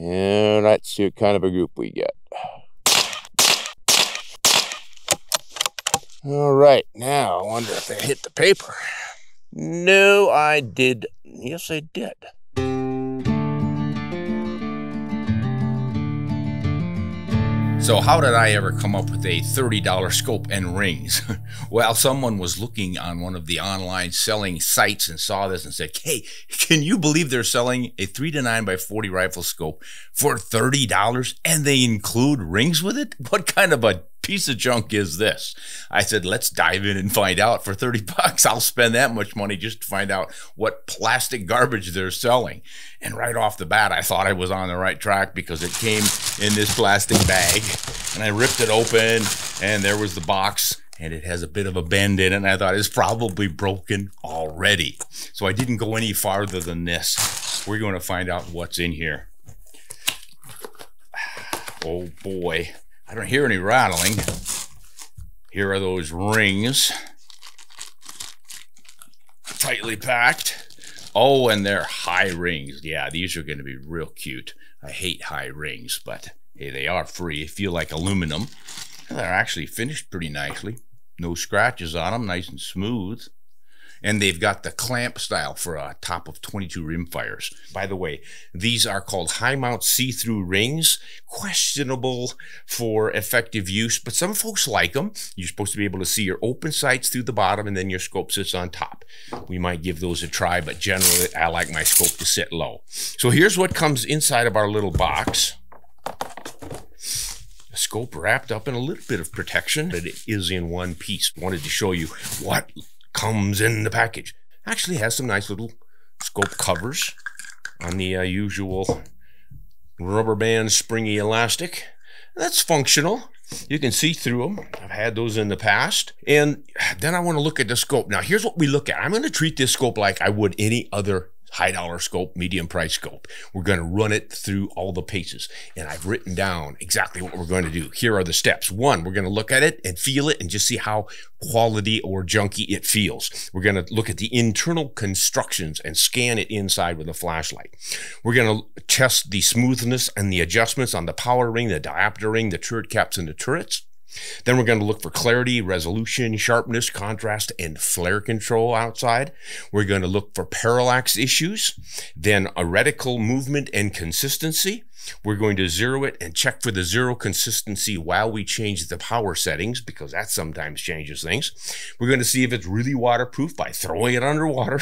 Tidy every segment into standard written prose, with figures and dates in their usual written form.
And that's the kind of a group we get. All right, now I wonder if they hit the paper. No, I did. Yes, I did. So how did I ever come up with a $30 scope and rings? Well, someone was looking on one of the online selling sites and saw this and said, hey, can you believe they're selling a 3-9x40 rifle scope for $30 and they include rings with it? What kind of a piece of junk is this? I said, let's dive in and find out. For 30 bucks, I'll spend that much money just to find out what plastic garbage they're selling. And right off the bat, I thought I was on the right track because it came in this plastic bag and I ripped it open and there was the box and it has a bit of a bend in it. And I thought it's probably broken already. So I didn't go any farther than this. We're going to find out what's in here. Oh boy. I don't hear any rattling. Here are those rings. Tightly packed. Oh, and they're high rings. Yeah, these are gonna be real cute. I hate high rings, but hey, they are free. They feel like aluminum. They're actually finished pretty nicely. No scratches on them, nice and smooth. And they've got the clamp style for a top of 22 rimfires. By the way, these are called high mount see-through rings, questionable for effective use, but some folks like them. You're supposed to be able to see your open sights through the bottom and then your scope sits on top. We might give those a try, but generally I like my scope to sit low. So here's what comes inside of our little box. Scope wrapped up in a little bit of protection, but it is in one piece. Wanted to show you what comes in the package. Actually has some nice little scope covers on the usual rubber band springy elastic. That's functional. You can see through them. I've had those in the past. And then I want to look at the scope. Now here's what we look at. I'm going to treat this scope like I would any other high dollar scope, medium price scope. We're going to run it through all the paces. And I've written down exactly what we're going to do. Here are the steps. One, we're going to look at it and feel it and just see how quality or junky it feels. We're going to look at the internal constructions and scan it inside with a flashlight. We're going to test the smoothness and the adjustments on the power ring, the diopter ring, the turret caps, and the turrets. Then we're going to look for clarity, resolution, sharpness, contrast, and flare control outside. We're going to look for parallax issues, then a reticle movement and consistency. We're going to zero it and check for the zero consistency while we change the power settings, because that sometimes changes things. We're going to see if it's really waterproof by throwing it underwater.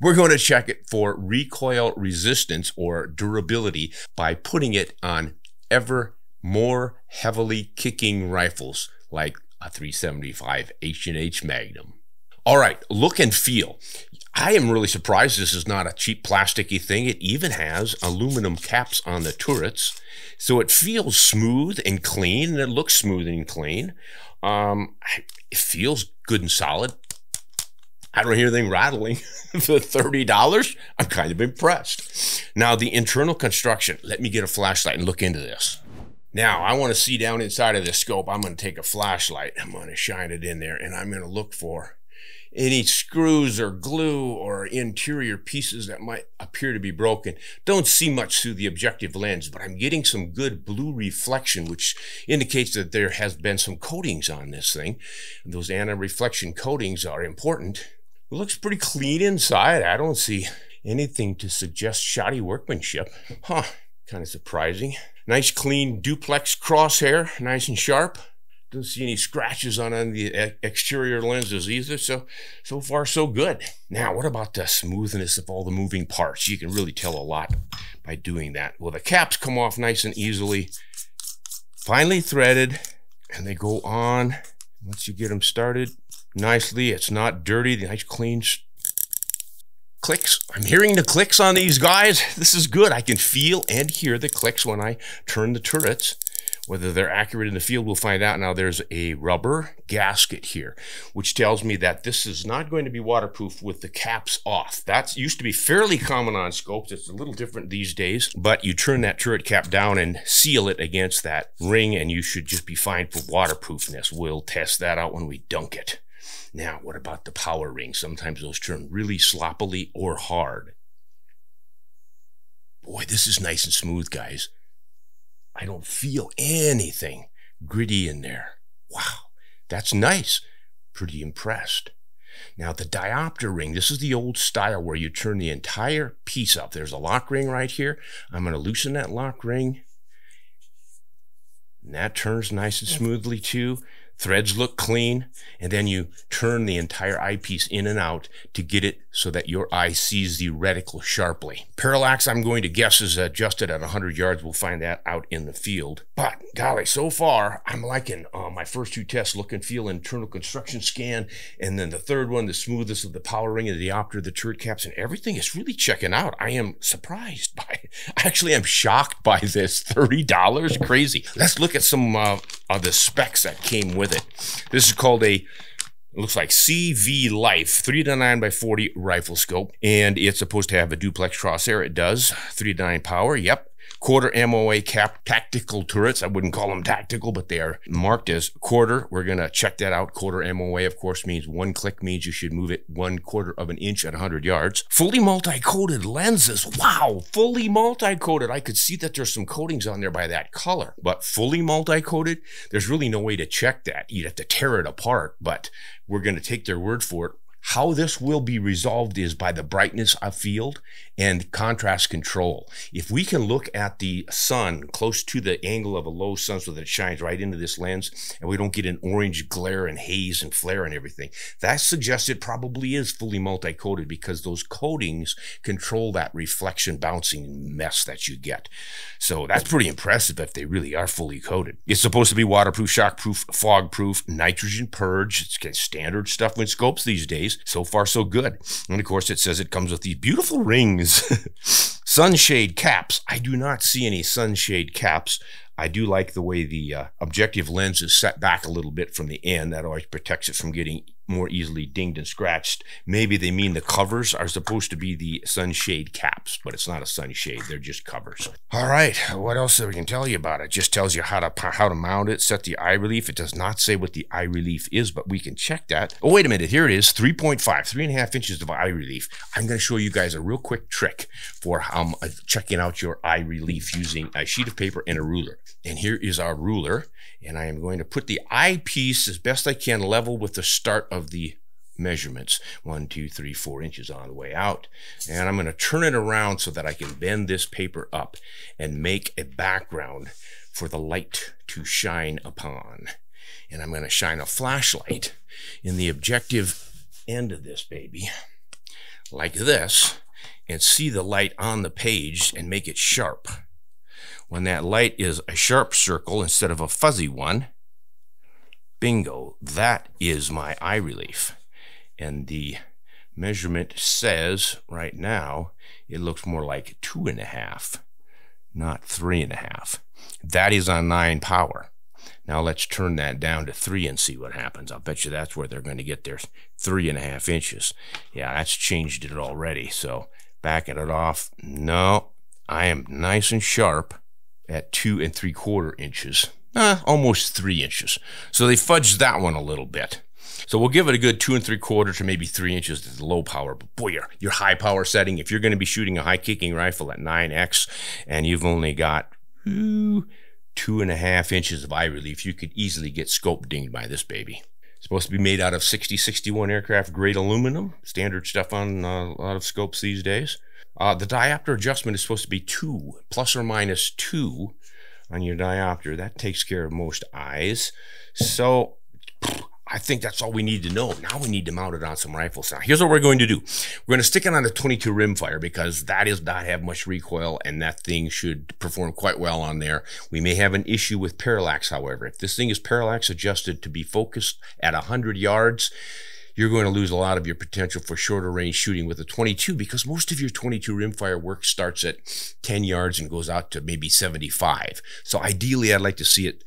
We're going to check it for recoil resistance or durability by putting it on ever more heavily kicking rifles like a 375 H&H Magnum. All right, look and feel. I am really surprised this is not a cheap plasticky thing. It even has aluminum caps on the turrets. So it feels smooth and clean, and it looks smooth and clean. It feels good and solid. I don't hear anything rattling. For $30, I'm kind of impressed. Now the internal construction, let me get a flashlight and look into this. Now, I want to see down inside of this scope. I'm going to take a flashlight. I'm going to shine it in there, and I'm going to look for any screws or glue or interior pieces that might appear to be broken. Don't see much through the objective lens, but I'm getting some good blue reflection, which indicates that there has been some coatings on this thing. And those anti-reflection coatings are important. It looks pretty clean inside. I don't see anything to suggest shoddy workmanship. Huh, kind of surprising. Nice clean duplex crosshair, nice and sharp. Don't see any scratches on the exterior lenses either, so far so good. Now, what about the smoothness of all the moving parts? You can really tell a lot by doing that. Well, the caps come off nice and easily, finely threaded, and they go on. Once you get them started nicely, it's not dirty, the nice clean clicks. I'm hearing the clicks on these guys. This is good. I can feel and hear the clicks when I turn the turrets. Whether they're accurate in the field, we'll find out. Now there's a rubber gasket here, which tells me that this is not going to be waterproof with the caps off. That used to be fairly common on scopes. It's a little different these days, but you turn that turret cap down and seal it against that ring, and you should just be fine for waterproofness. We'll test that out when we dunk it. Now, what about the power ring? Sometimes those turn really sloppily or hard. Boy, this is nice and smooth, guys. I don't feel anything gritty in there. Wow, that's nice. Pretty impressed. Now the diopter ring, this is the old style where you turn the entire piece up. There's a lock ring right here. I'm going to loosen that lock ring. And that turns nice and smoothly too. Threads look clean, and then you turn the entire eyepiece in and out to get it so that your eye sees the reticle sharply. Parallax, I'm going to guess, is adjusted at 100 yards. We'll find that out in the field. But golly, so far, I'm liking my first two tests, look and feel, internal construction scan, and then the third one, the smoothness of the power ring and the diopter, the turret caps, and everything is really checking out. I am surprised by it. Actually, I'm shocked by this. $30? Crazy. Let's look at some of the specs that came with it. This is called a, looks like CVLIFE 3-9x40 rifle scope, and it's supposed to have a duplex crosshair. It does. 3-9 power. Yep. Quarter MOA cap tactical turrets. I wouldn't call them tactical, but they are marked as quarter. We're gonna check that out. Quarter MOA, of course, means one click means you should move it 1/4 of an inch at 100 yards. Fully multi-coated lenses. Wow, fully multi-coated. I could see that there's some coatings on there by that color, but fully multi-coated, there's really no way to check that. You'd have to tear it apart, but we're gonna take their word for it. How this will be resolved is by the brightness of field and contrast control. If we can look at the sun close to the angle of a low sun so that it shines right into this lens and we don't get an orange glare and haze and flare and everything, that suggests it probably is fully multi-coated because those coatings control that reflection bouncing mess that you get. So that's pretty impressive if they really are fully coated. It's supposed to be waterproof, shockproof, fogproof, nitrogen purge. It's kind of standard stuff with scopes these days. So far, so good. And of course, it says it comes with these beautiful rings. Sunshade caps. I do not see any sunshade caps. I do like the way the objective lens is set back a little bit from the end. That always protects it from getting more easily dinged and scratched. Maybe they mean the covers are supposed to be the sunshade caps, but it's not a sunshade. They're just covers. All right, what else we can tell you about it? It just tells you how to mount it, set the eye relief. It does not say what the eye relief is, but we can check that. Oh, wait a minute. Here it is, 3.5, 3.5 inches of eye relief. I'm going to show you guys a real quick trick for checking out your eye relief using a sheet of paper and a ruler. And here is our ruler, and I am going to put the eyepiece as best I can level with the start of the measurements. 1, 2, 3, 4 inches on the way out. And I'm going to turn it around so that I can bend this paper up and make a background for the light to shine upon. And I'm going to shine a flashlight in the objective end of this baby, like this, and see the light on the page and make it sharp. When that light is a sharp circle instead of a fuzzy one, bingo, that is my eye relief. And the measurement says right now, it looks more like 2.5, not 3.5. That is on 9 power. Now let's turn that down to 3 and see what happens. I'll bet you that's where they're going to get their 3.5 inches. Yeah, that's changed it already. So backing it off, no, I am nice and sharp at 2 3/4 inches, almost 3 inches. So they fudged that one a little bit. So we'll give it a good 2 3/4 to maybe 3 inches at the low power. But boy, your high power setting, if you're going to be shooting a high kicking rifle at 9x and you've only got 2.5 inches of eye relief, you could easily get scope dinged by this baby. It's supposed to be made out of 60-61 aircraft grade aluminum, standard stuff on a lot of scopes these days. The diopter adjustment is supposed to be 2, plus or minus 2 on your diopter. That takes care of most eyes. So I think that's all we need to know. Now we need to mount it on some rifles. Now here's what we're going to do. We're going to stick it on the .22 rimfire because that does not have much recoil and that thing should perform quite well on there. We may have an issue with parallax, however. If this thing is parallax adjusted to be focused at 100 yards, you're going to lose a lot of your potential for shorter range shooting with a .22 because most of your .22 rimfire work starts at 10 yards and goes out to maybe 75. So ideally, I'd like to see it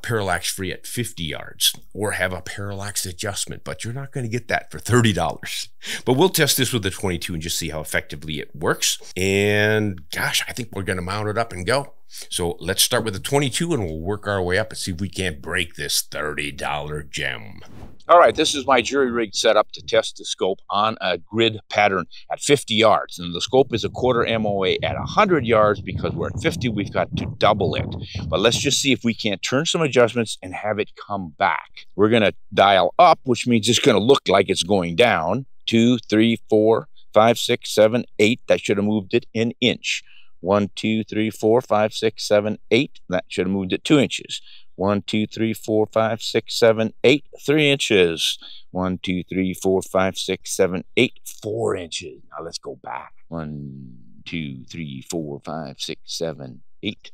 parallax free at 50 yards or have a parallax adjustment, but you're not going to get that for $30. But we'll test this with the .22 and just see how effectively it works. And gosh, I think we're going to mount it up and go. So let's start with the 22 and we'll work our way up and see if we can't break this $30 gem. All right, this is my jury rig setup to test the scope on a grid pattern at 50 yards. And the scope is a quarter MOA at 100 yards because we're at 50, we've got to double it. But let's just see if we can't turn some adjustments and have it come back. We're gonna dial up, which means it's gonna look like it's going down. 2, 3, 4, 5, 6, 7, 8. That should have moved it an inch. 1, 2, 3, 4, 5, 6, 7, 8. That should have moved it 2 inches. 1, 2, 3, 4, 5, 6, 7, 8. 3 inches. 1, 2, 3, 4, 5, 6, 7, 8. 4 inches. Now let's go back. 1, 2, 3, 4, 5, 6, 7, 8.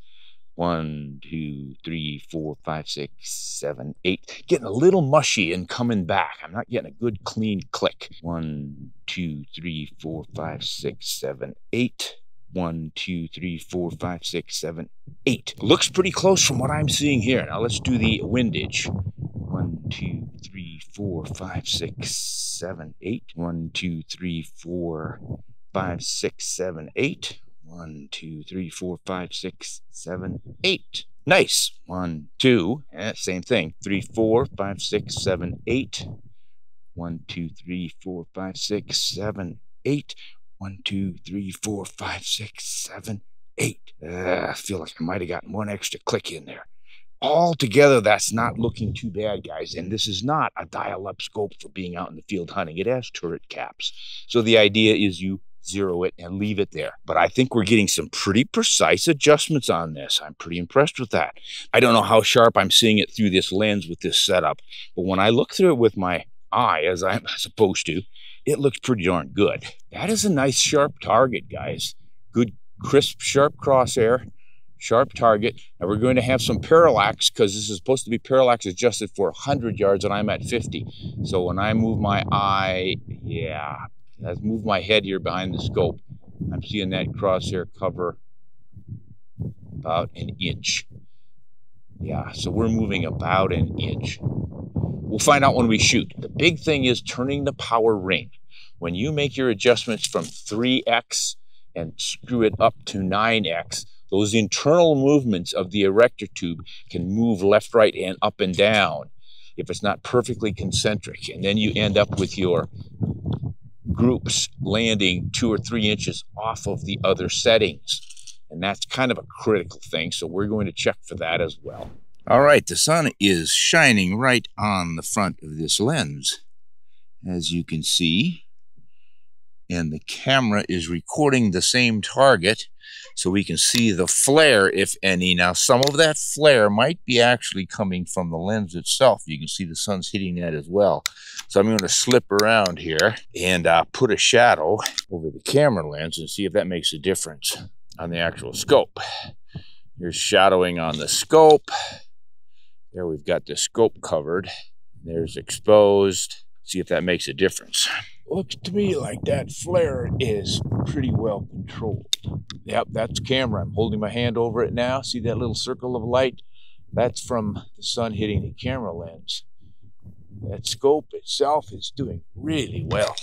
1, 2, 3, 4, 5, 6, 7, 8. Getting a little mushy and coming back. I'm not getting a good clean click. 1, 2, 3, 4, 5, 6, 7, 8. 1, 2, 3, 4, 5, 6, 7, 8. Looks pretty close from what I'm seeing here. Now let's do the windage. 1, 2, 3, 4, 5, 6, 7, 8. 1, 2, 3, 4, 5, 6, 7, 8. 1, 2, 3, 4, 5, 6, 7, 8. Nice. 1, 2. Same thing. 3, 4, 5, 6, 7, 8. 1, 2, 3, 4, 5, 6, 7, 8. 1, 2, 3, 4, 5, 6, 7, 8. I feel like I might have gotten one extra click in there. Altogether, that's not looking too bad, guys. And this is not a dial-up scope for being out in the field hunting. It has turret caps. So the idea is you zero it and leave it there. But I think we're getting some pretty precise adjustments on this. I'm pretty impressed with that. I don't know how sharp I'm seeing it through this lens with this setup, but when I look through it with my eye, as I'm supposed to, it looks pretty darn good. That is a nice sharp target, guys. Good, crisp, sharp crosshair, sharp target. And we're going to have some parallax because this is supposed to be parallax adjusted for 100 yards and I'm at 50. So when I move my eye, yeah, I've moved my head here behind the scope. I'm seeing that crosshair cover about an inch. Yeah, so we're moving about an inch. We'll find out when we shoot. The big thing is turning the power ring. When you make your adjustments from 3x and screw it up to 9x, those internal movements of the erector tube can move left, right, and up and down if it's not perfectly concentric. And then you end up with your groups landing 2 or 3 inches off of the other settings. And that's kind of a critical thing, so we're going to check for that as well. All right, the sun is shining right on the front of this lens, as you can see. And the camera is recording the same target, so we can see the flare, if any. Now, some of that flare might be actually coming from the lens itself. You can see the sun's hitting that as well. So I'm going to slip around here and put a shadow over the camera lens and see if that makes a difference on the actual scope. Here's shadowing on the scope. There we've got the scope covered. There's exposed. See if that makes a difference. Looks to me like that flare is pretty well controlled. Yep, that's camera. I'm holding my hand over it now. See that little circle of light? That's from the sun hitting the camera lens. That scope itself is doing really well.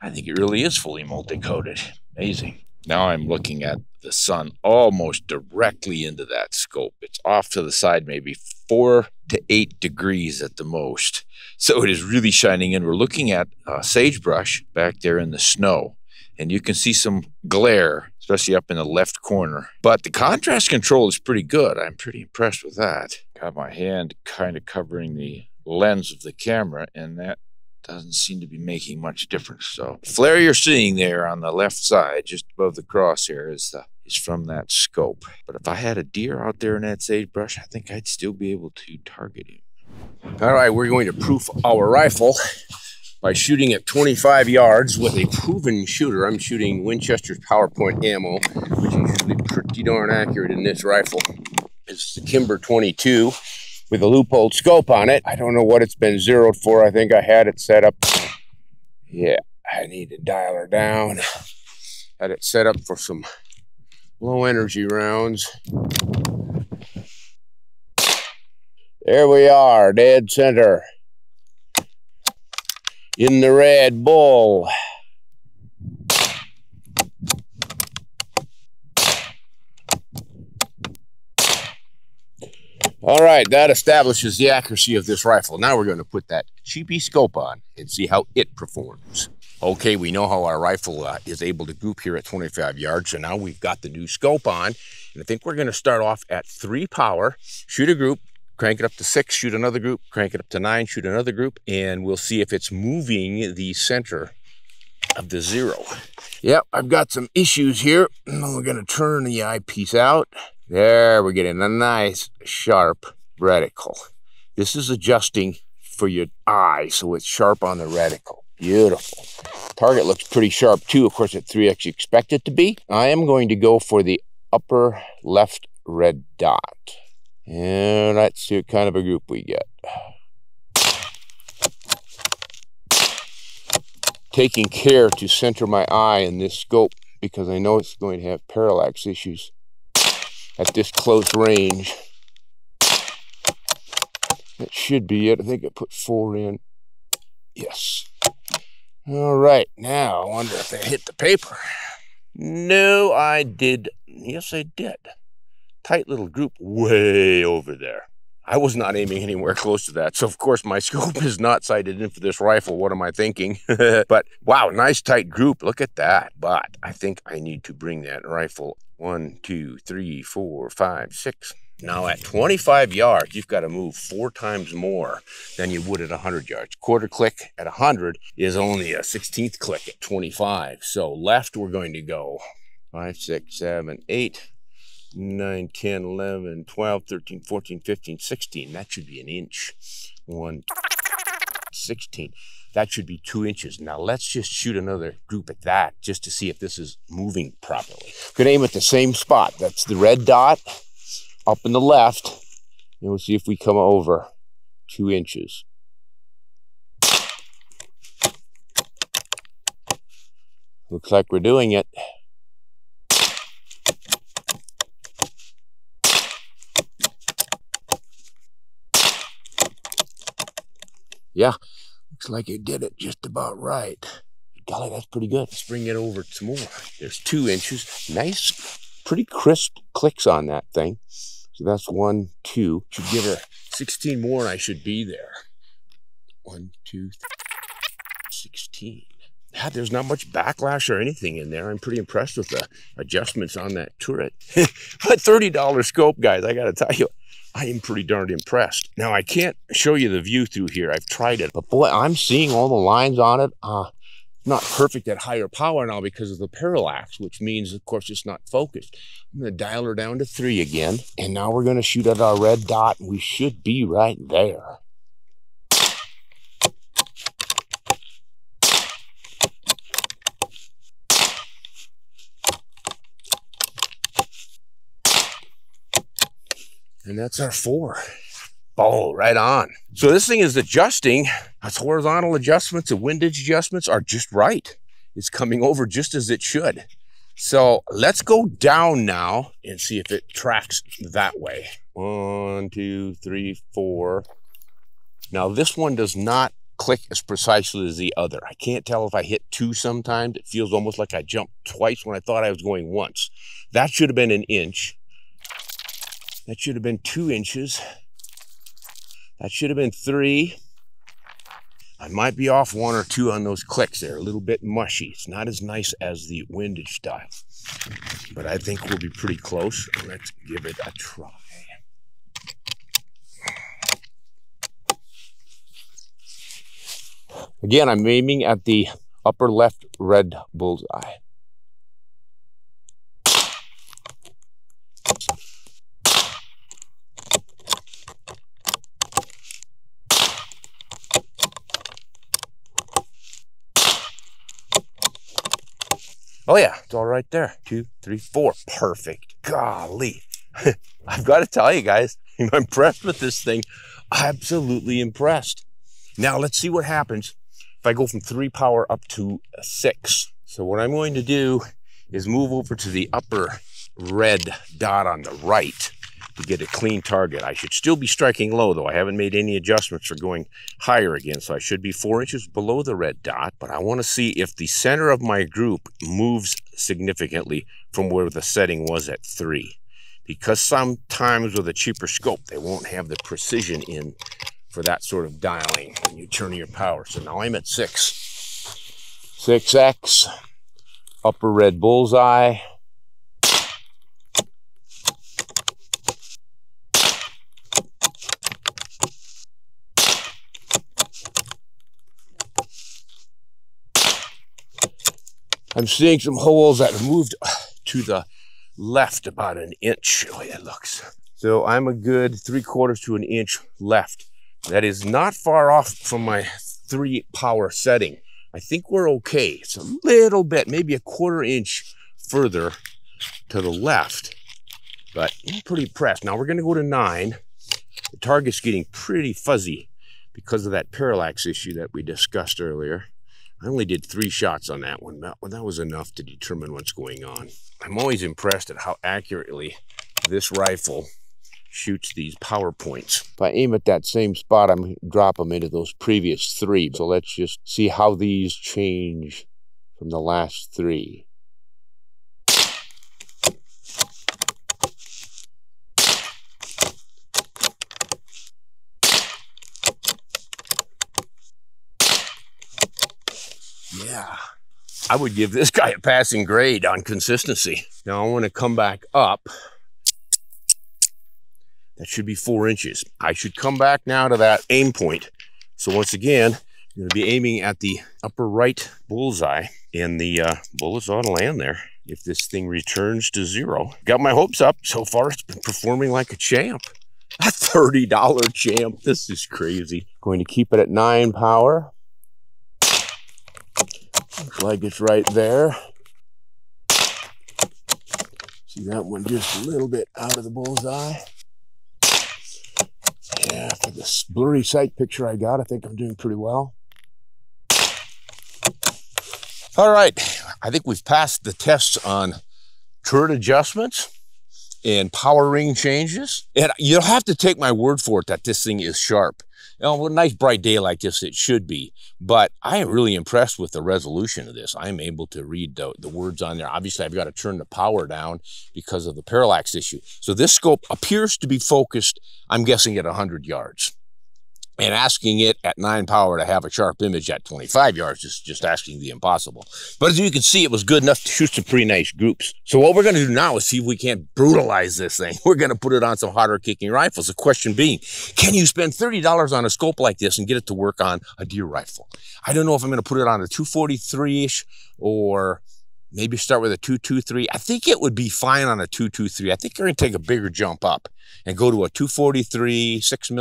I think it really is fully multi-coated. Amazing. Now I'm looking at the sun almost directly into that scope. It's off to the side, maybe 4 to 8 degrees at the most. So it is really shining in. We're looking at sagebrush back there in the snow. And you can see some glare, especially up in the left corner. But the contrast control is pretty good. I'm pretty impressed with that. Got my hand kind of covering the lens of the camera, and that doesn't seem to be making much difference. So the flare you're seeing there on the left side, just above the crosshair, is from that scope. But if I had a deer out there in that sagebrush, I think I'd still be able to target him. All right, we're going to proof our rifle by shooting at 25 yards with a proven shooter. I'm shooting Winchester's PowerPoint ammo, which is usually pretty darn accurate in this rifle. It's the Kimber 22. With a Leupold scope on it. I don't know what it's been zeroed for. I think I had it set up. Yeah, I need to dial her down. Had it set up for some low energy rounds. There we are, dead center. In the red, bull. All right, that establishes the accuracy of this rifle. Now we're going to put that cheapy scope on and see how it performs. Okay, we know how our rifle is able to group here at 25 yards, so now we've got the new scope on, and I think we're going to start off at 3 power, shoot a group, crank it up to 6, shoot another group, crank it up to 9, shoot another group, and we'll see if it's moving the center of the 0. Yep, I've got some issues here. We're going to turn the eyepiece out. There, we're getting a nice sharp reticle. This is adjusting for your eye, so it's sharp on the reticle. Beautiful. Target looks pretty sharp too, of course, at 3x you expect it to be. I am going to go for the upper left red dot. And let's see what kind of a group we get. Taking care to center my eye in this scope because I know it's going to have parallax issues at this close range. That should be it. I think I put 4 in. Yes. All right, now I wonder if I hit the paper. No, I did. Yes, I did. Tight little group way over there. I was not aiming anywhere close to that, so of course my scope is not sighted in for this rifle. What am I thinking? But wow, nice tight group. Look at that. But I think I need to bring that rifle 1, 2, 3, 4, 5, 6. Now at 25 yards, you've got to move 4 times more than you would at 100 yards. Quarter click at 100 is only a 16th click at 25. So left, we're going to go 5, 6, 7, 8, 9, 10, 11, 12, 13, 14, 15, 16. That should be an inch. 1/16. That should be 2 inches. Now let's just shoot another group at that just to see if this is moving properly. Could aim at the same spot. That's the red dot up in the left, and we'll see if we come over 2 inches. Looks like we're doing it. Yeah, looks like you did it just about right. Golly, that's pretty good. Let's bring it over some more. There's 2 inches. Nice, pretty crisp clicks on that thing. So that's 1, 2. Should give her 16 more and I should be there. 1, 2, 16. Yeah, there's not much backlash or anything in there. I'm pretty impressed with the adjustments on that turret. But $30 scope, guys, I gotta tell you, I am pretty darned impressed. Now, I can't show you the view through here. I've tried it, but boy, I'm seeing all the lines on it. Not perfect at higher power now because of the parallax, which means, of course, it's not focused. I'm going to dial her down to 3 again, and now we're going to shoot at our red dot. We should be right there. And that's our 4. Oh, right on. So this thing is adjusting. Its horizontal adjustments and windage adjustments are just right. It's coming over just as it should. So let's go down now and see if it tracks that way. 1, 2, 3, 4. Now this one does not click as precisely as the other. I can't tell if I hit 2 sometimes. It feels almost like I jumped twice when I thought I was going once. That should have been an inch. That should have been 2 inches. That should have been 3. I might be off 1 or 2 on those clicks. They're a little bit mushy. It's not as nice as the windage style, but I think we'll be pretty close. Let's give it a try. Again, I'm aiming at the upper left red bullseye. Oh yeah, it's all right there. 2, 3, 4, perfect. Golly, I've got to tell you guys, I'm impressed with this thing. Absolutely impressed. Now let's see what happens if I go from 3 power up to 6. So what I'm going to do is move over to the upper red dot on the right to get a clean target. I should still be striking low though. I haven't made any adjustments for going higher again, so I should be 4 inches below the red dot, but I want to see if the center of my group moves significantly from where the setting was at 3. because sometimes with a cheaper scope, they won't have the precision in for that sort of dialing when you turn your power. So now I'm at 6X, upper red bullseye. I'm seeing some holes that have moved to the left about an inch, the way it looks. So I'm a good 3/4 to an inch left. That is not far off from my 3 power setting. I think we're okay. It's a little bit, maybe a 1/4 inch further to the left, but I'm pretty pressed. Now we're gonna go to 9. The target's getting pretty fuzzy because of that parallax issue that we discussed earlier. I only did 3 shots on that one, but that was enough to determine what's going on. I'm always impressed at how accurately this rifle shoots these PowerPoints. If I aim at that same spot, I'm going to drop them into those previous 3. So let's just see how these change from the last 3. Yeah, I would give this guy a passing grade on consistency. Now I want to come back up. That should be 4 inches. I should come back now to that aim point. So once again, I'm going to be aiming at the upper right bullseye, and the bullets ought to land there if this thing returns to 0. Got my hopes up. So far, it's been performing like a champ. A $30 champ. This is crazy. Going to keep it at 9 power. Looks like it's right there. See that one just a little bit out of the bullseye. Yeah, for this blurry sight picture I got, I think I'm doing pretty well. All right, I think we've passed the tests on turret adjustments and power ring changes. And you'll have to take my word for it that this thing is sharp. You know, with a nice bright day like this, it should be. But I am really impressed with the resolution of this. I'm able to read the words on there. Obviously, I've got to turn the power down because of the parallax issue. So this scope appears to be focused, I'm guessing, at 100 yards. And asking it at 9 power to have a sharp image at 25 yards is just asking the impossible. But as you can see, it was good enough to shoot some pretty nice groups. So what we're going to do now is see if we can't brutalize this thing. We're going to put it on some hotter kicking rifles. The question being, can you spend $30 on a scope like this and get it to work on a deer rifle? I don't know if I'm going to put it on a 243-ish or maybe start with a 223. I think it would be fine on a 223. I think you're going to take a bigger jump up and go to a 243, 6mm,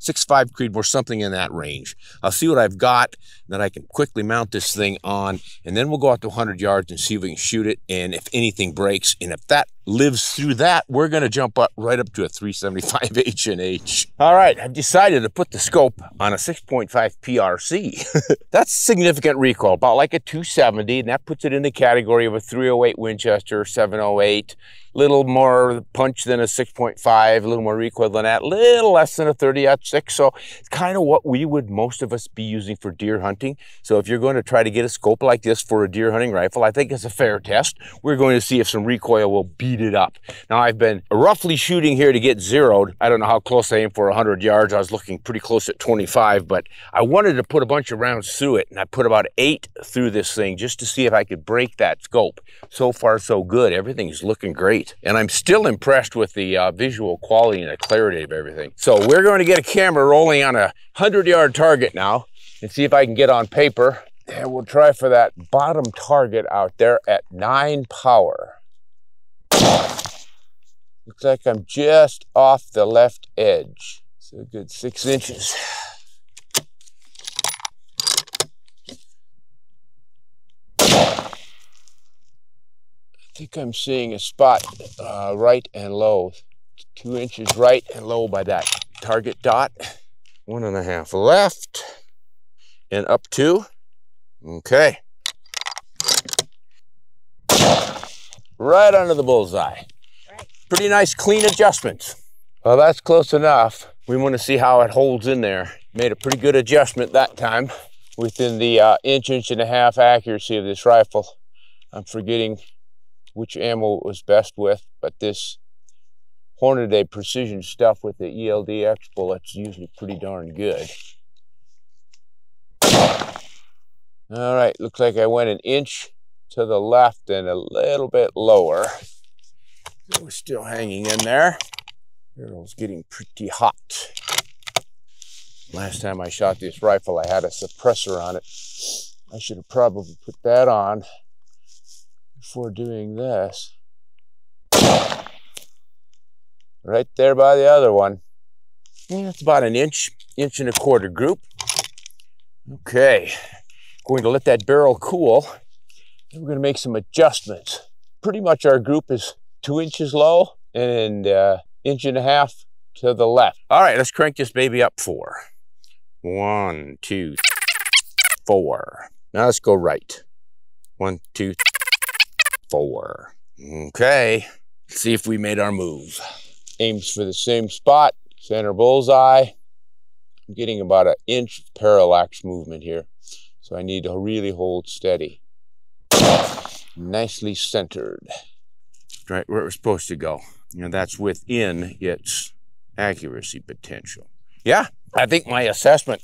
6.5 Creedmoor, something in that range. I'll see what I've got that I can quickly mount this thing on, and then we'll go out to 100 yards and see if we can shoot it, and if anything breaks. And if that lives through that, we're going to jump up right up to a 375 H&H. All right, I've decided to put the scope on a 6.5 PRC. That's significant recoil, about like a 270, and that puts it in the category of a 308 Winchester, 708, little more punch than a 6.5, a little more recoil than that, a little less than a 30-06. So it's kind of what we would, most of us, be using for deer hunting. So if you're going to try to get a scope like this for a deer hunting rifle, I think it's a fair test. We're going to see if some recoil will beat it up. Now I've been roughly shooting here to get zeroed. I don't know how close I am for 100 yards. I was looking pretty close at 25, but I wanted to put a bunch of rounds through it, and I put about 8 through this thing just to see if I could break that scope. So far, so good. Everything's looking great. And I'm still impressed with the visual quality and the clarity of everything. So we're going to get a camera rolling on a 100-yard target now and see if I can get on paper. And we'll try for that bottom target out there at 9 power. Looks like I'm just off the left edge. So a good 6 inches. I think I'm seeing a spot right and low, 2 inches right and low by that target dot. 1.5 left and up 2. Okay. Right under the bullseye. Pretty nice clean adjustments. Well, that's close enough. We want to see how it holds in there. Made a pretty good adjustment that time within the inch and a half accuracy of this rifle. I'm forgetting which ammo it was best with, but this Hornaday Precision stuff with the ELDX bullets, usually pretty darn good. All right, looks like I went an inch to the left and a little bit lower. We're still hanging in there. Barrel's getting pretty hot. Last time I shot this rifle, I had a suppressor on it. I should have probably put that on before doing this. Right there by the other one. Yeah, that's about an inch, inch and a quarter group. Okay, going to let that barrel cool. Then we're gonna make some adjustments. Pretty much our group is 2 inches low and inch and a half to the left. All right, let's crank this baby up 4. 1, 2, 4. Now let's go right. 1, 2, 4. Okay, let's see if we made our move. Aims for the same spot, center bullseye. I'm getting about an inch of parallax movement here, so I need to really hold steady. Nicely centered. Right where it was supposed to go. You know, that's within its accuracy potential. Yeah, I think my assessment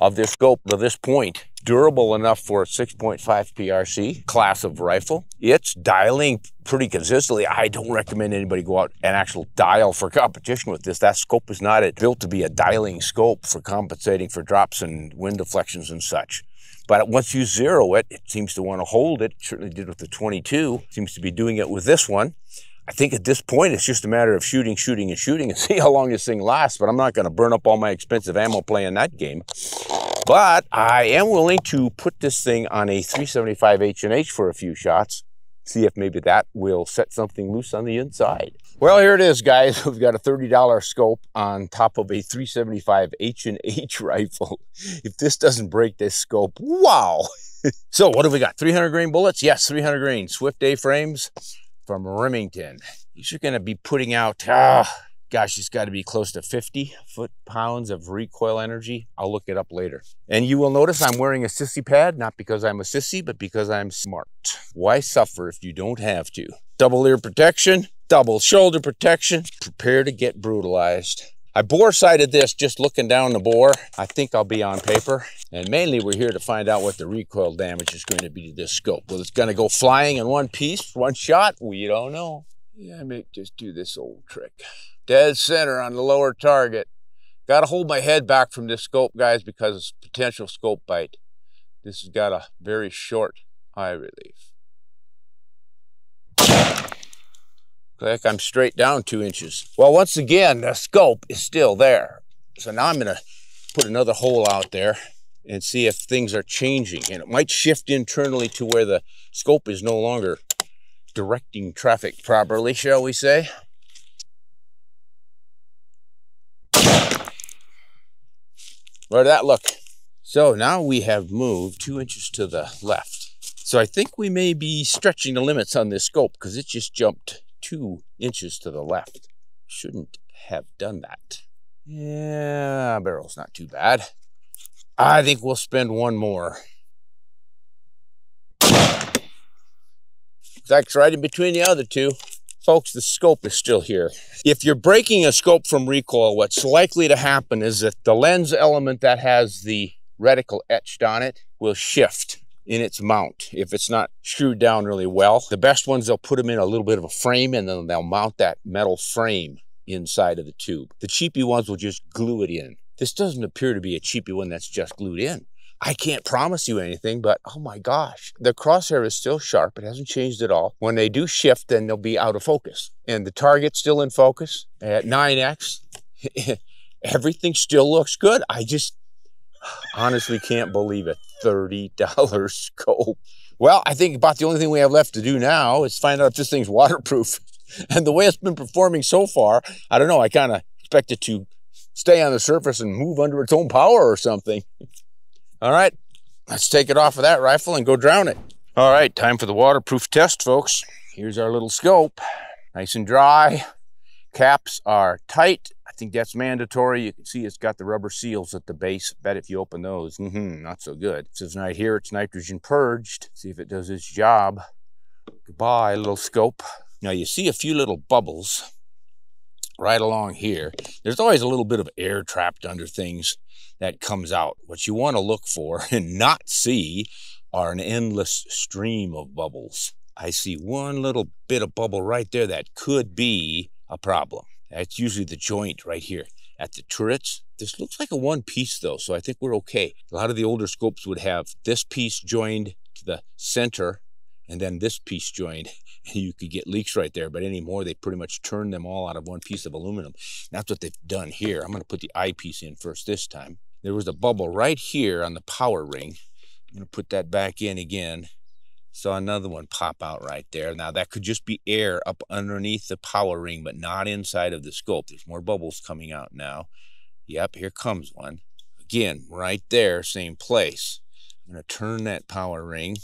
of this scope to this point, durable enough for a 6.5 PRC class of rifle. It's dialing pretty consistently. I don't recommend anybody go out and actually dial for competition with this. That scope is not built to be a dialing scope for compensating for drops and wind deflections and such. But once you zero it, it seems to want to hold it. It certainly did with the 22. Seems to be doing it with this one. I think at this point, it's just a matter of shooting, shooting, and shooting and see how long this thing lasts, but I'm not gonna burn up all my expensive ammo playing that game. But I am willing to put this thing on a 375 H&H for a few shots, see if maybe that will set something loose on the inside. Well, here it is, guys. We've got a $30 scope on top of a 375 H&H rifle. If this doesn't break this scope, wow. So what have we got? 300 grain bullets? Yes, 300 grain Swift A frames from Remington. These are going to be putting out, gosh, it's got to be close to 50 foot-pounds of recoil energy. I'll look it up later. And you will notice I'm wearing a sissy pad, not because I'm a sissy, but because I'm smart. Why suffer if you don't have to? Double ear protection, double shoulder protection. Prepare to get brutalized. I bore sighted this just looking down the bore. I think I'll be on paper. And mainly we're here to find out what the recoil damage is going to be to this scope. Well, it's going to go flying in one piece, one shot? We don't know. Yeah, I may just do this old trick. Dead center on the lower target. Got to hold my head back from this scope, guys, because it's potential scope bite. This has got a very short eye relief. Like I'm straight down 2 inches. Well, once again, the scope is still there. So now I'm gonna put another hole out there and see if things are changing. And it might shift internally to where the scope is no longer directing traffic properly, shall we say. Where'd that look? So now we have moved 2 inches to the left. So I think we may be stretching the limits on this scope because it just jumped 2 inches to the left. Shouldn't have done that. Yeah, barrel's not too bad. I think we'll spend one more. That's right in between the other two. Folks, the scope is still here. If you're breaking a scope from recoil, what's likely to happen is that the lens element that has the reticle etched on it will shift in its mount if it's not screwed down really well. The best ones, they'll put them in a little bit of a frame and then they'll mount that metal frame inside of the tube. The cheapy ones will just glue it in. This doesn't appear to be a cheapy one that's just glued in. I can't promise you anything, but oh my gosh, the crosshair is still sharp. It hasn't changed at all. When they do shift, then they'll be out of focus. And the target's still in focus at 9X. Everything still looks good. I just honestly can't believe it. $30 scope. Well, I think about the only thing we have left to do now is find out if this thing's waterproof. And the way it's been performing so far, I don't know, I kind of expect it to stay on the surface and move under its own power or something. All right, let's take it off of that rifle and go drown it. All right, time for the waterproof test, folks. Here's our little scope. Nice and dry. Caps are tight. I think that's mandatory. You can see it's got the rubber seals at the base. Bet if you open those, not so good. It says right here, it's nitrogen purged. See if it does its job. Goodbye, little scope. Now you see a few little bubbles. right along here, there's always a little bit of air trapped under things that comes out. What you want to look for and not see are an endless stream of bubbles. I see one little bit of bubble right there that could be a problem. That's usually the joint right here at the turrets. This looks like a one piece though, so I think we're okay. A lot of the older scopes would have this piece joined to the center and then this piece joined, and you could get leaks right there, but anymore they pretty much turn them all out of one piece of aluminum. And that's what they've done here. I'm gonna put the eyepiece in first this time. There was a bubble right here on the power ring. I'm gonna put that back in again. Saw another one pop out right there. Now that could just be air up underneath the power ring, but not inside of the scope. There's more bubbles coming out now. Yep, here comes one. Again, right there, same place. I'm gonna turn that power ring,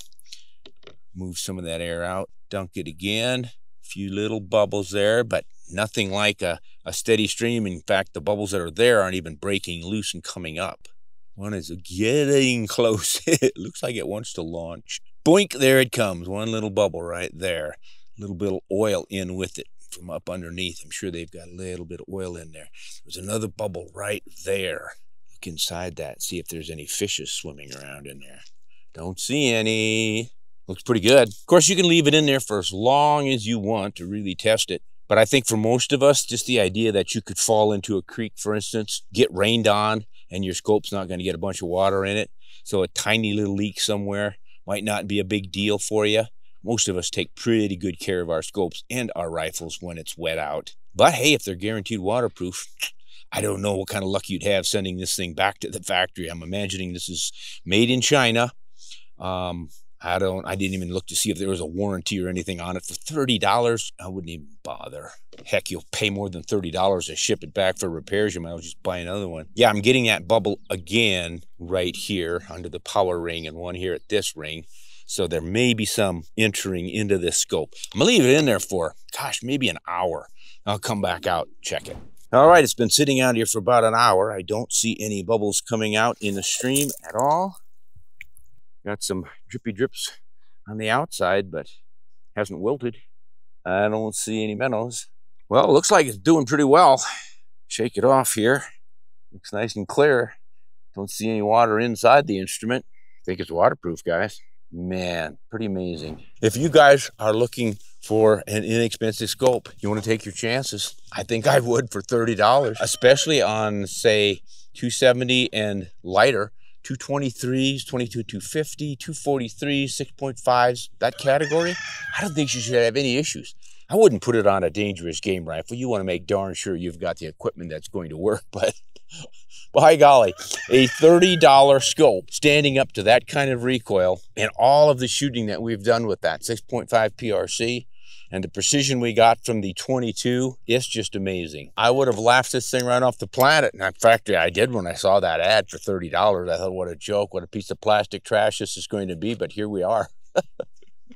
move some of that air out, dunk it again. A few little bubbles there, but nothing like a steady stream. In fact, the bubbles that are there aren't even breaking loose and coming up. One is getting close. It looks like it wants to launch. Boink, there it comes. One little bubble right there. A little bit of oil in with it from up underneath. I'm sure they've got a little bit of oil in there. There's another bubble right there. Look inside that, see if there's any fishes swimming around in there. Don't see any. Looks pretty good. Of course, you can leave it in there for as long as you want to really test it. But I think for most of us, just the idea that you could fall into a creek, for instance, get rained on, and your scope's not going to get a bunch of water in it. So a tiny little leak somewhere might not be a big deal for you. Most of us take pretty good care of our scopes and our rifles when it's wet out. But hey, if they're guaranteed waterproof, I don't know what kind of luck you'd have sending this thing back to the factory. I'm imagining this is made in China. I didn't even look to see if there was a warranty or anything on it. For $30, I wouldn't even bother. Heck, you'll pay more than $30 to ship it back for repairs. You might as well just buy another one. Yeah, I'm getting that bubble again right here under the power ring and one here at this ring. So there may be some entering into this scope. I'm gonna leave it in there for, gosh, maybe an hour. I'll come back out, check it. All right, it's been sitting out here for about an hour. I don't see any bubbles coming out in the stream at all. Got some drippy drips on the outside, but hasn't wilted. I don't see any minnows. Well, it looks like it's doing pretty well. Shake it off here. Looks nice and clear. Don't see any water inside the instrument. I think it's waterproof, guys. Man, pretty amazing. If you guys are looking for an inexpensive scope, you want to take your chances. I think I would for $30, especially on, say, 270 and lighter. 223s, 22, 250, 243, 6.5s, that category, I don't think you should have any issues. I wouldn't put it on a dangerous game rifle. You want to make darn sure you've got the equipment that's going to work, but by golly, a $30 scope standing up to that kind of recoil and all of the shooting that we've done with that 6.5 PRC and the precision we got from the 22, it's just amazing. I would have laughed this thing right off the planet. And in fact, I did when I saw that ad for $30. I thought, what a joke, what a piece of plastic trash this is going to be. But here we are.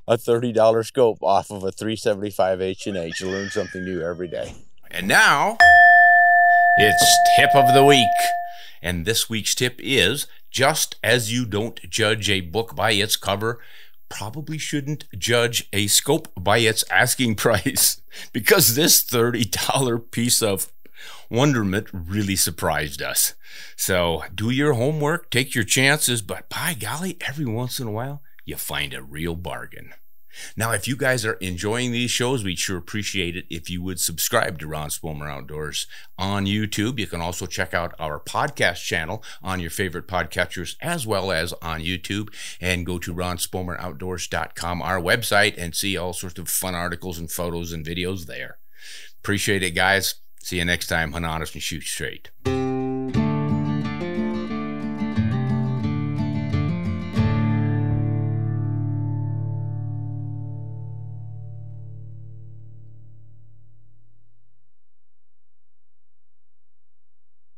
A $30 scope off of a 375 H&H. You learn something new every day. And now, it's tip of the week. And this week's tip is, just as you don't judge a book by its cover, probably shouldn't judge a scope by its asking price, because this $30 piece of wonderment really surprised us. So do your homework, take your chances, but by golly, every once in a while, you find a real bargain. Now, if you guys are enjoying these shows, we'd sure appreciate it if you would subscribe to Ron Spomer Outdoors on YouTube. You can also check out our podcast channel on your favorite podcatchers as well as on YouTube. And go to ronspomeroutdoors.com, our website, and see all sorts of fun articles and photos and videos there. Appreciate it, guys. See you next time. Hunt honest and shoot straight.